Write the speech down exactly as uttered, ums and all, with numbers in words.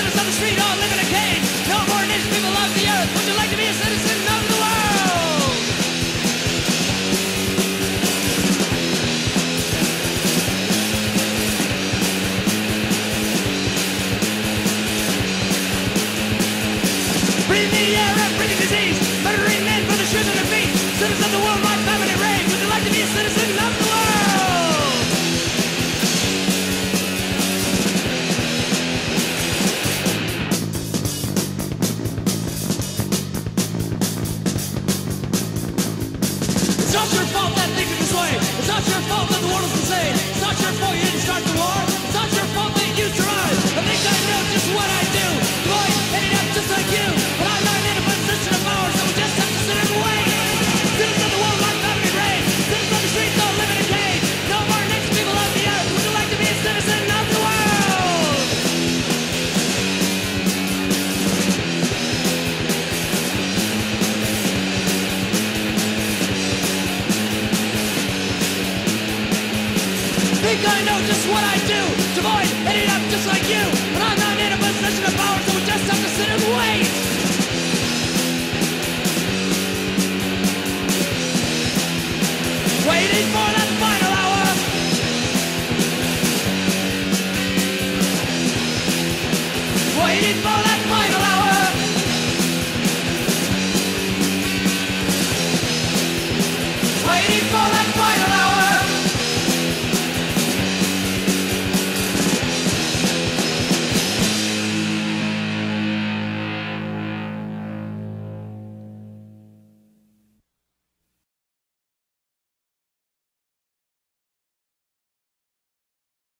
citizens of the street all live in a cage. No more nation, people love the earth. Would you like to be a citizen of the world? Breathe the air of breathing disease, murdering men for the shoes on their feet. Citizens of the world, my family rage. Would you like to be a citizen of the world? It's not your fault that the world is insane. It's not your fault you didn't start the war. It's not your fault they used your eyes. I think I know just what I do. Boy, ended up just like you. And I'm not in a position of power, so we just have to sit and wait. Citizens of the world, my family rage. Citizens on the streets, don't live in a cage. No more nation, people of the earth. Would you like to be a citizen of the world? I think I know just what I do. Devoid, ended up just like you. But I'm not in a position of power, so we just have to sit and wait.